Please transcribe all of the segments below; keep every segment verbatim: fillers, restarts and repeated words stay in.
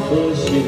谢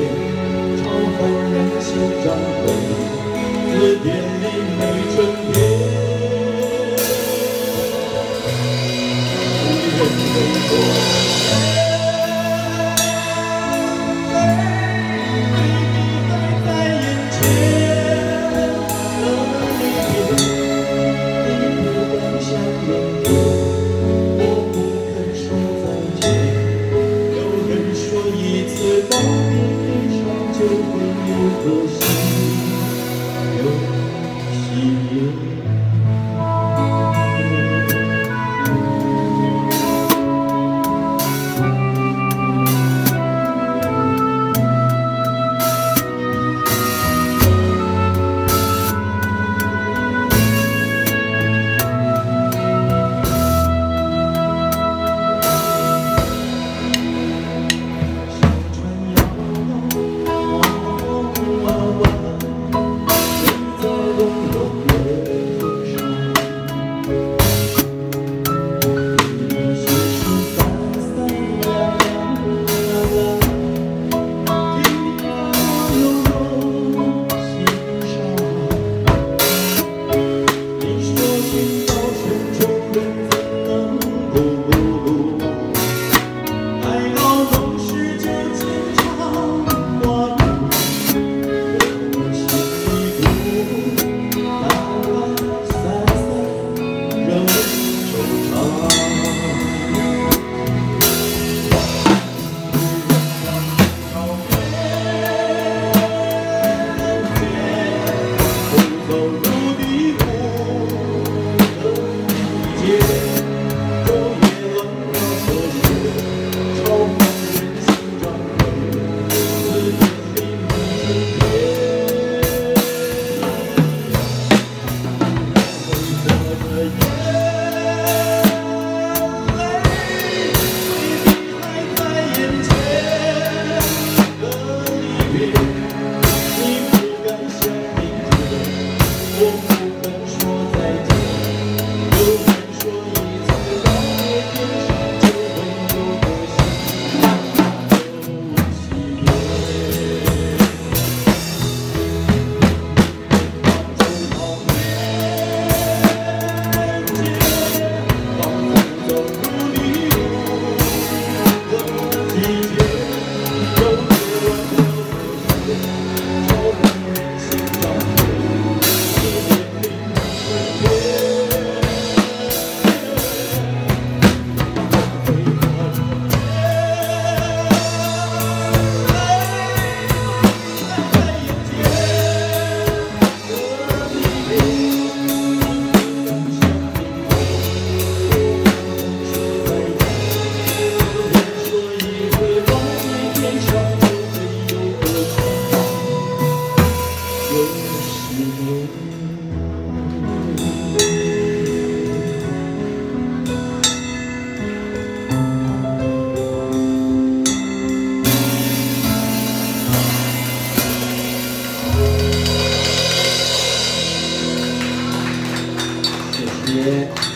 谢。